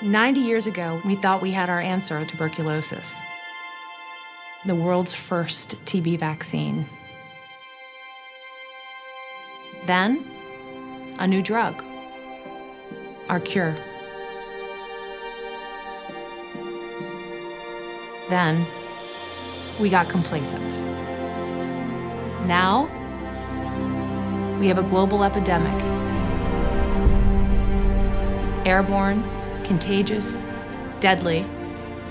90 years ago, we thought we had our answer, tuberculosis. The world's first TB vaccine. Then, a new drug. Our cure. Then, we got complacent. Now, we have a global epidemic. Airborne, contagious, deadly,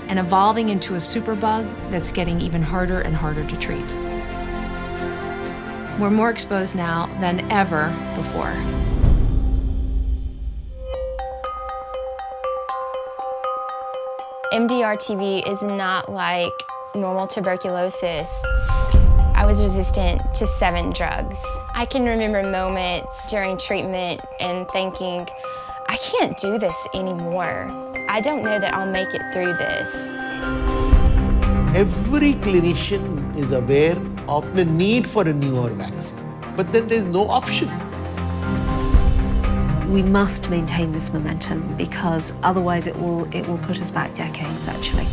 and evolving into a superbug that's getting even harder and harder to treat. We're more exposed now than ever before. MDR-TB is not like normal tuberculosis. I was resistant to 7 drugs. I can remember moments during treatment and thinking, I can't do this anymore. I don't know that I'll make it through this. Every clinician is aware of the need for a newer vaccine, but then there's no option. We must maintain this momentum because otherwise it will put us back decades, actually.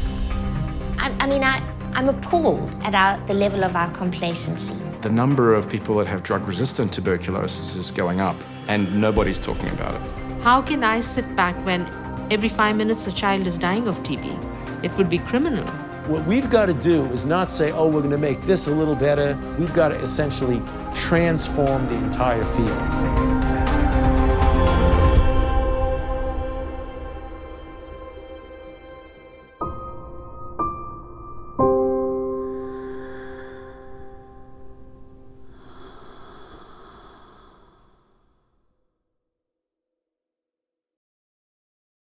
I'm appalled at the level of our complacency. The number of people that have drug-resistant tuberculosis is going up and nobody's talking about it. How can I sit back when every 5 minutes a child is dying of TB? It would be criminal. What we've got to do is not say, oh, we're going to make this a little better. We've got to essentially transform the entire field.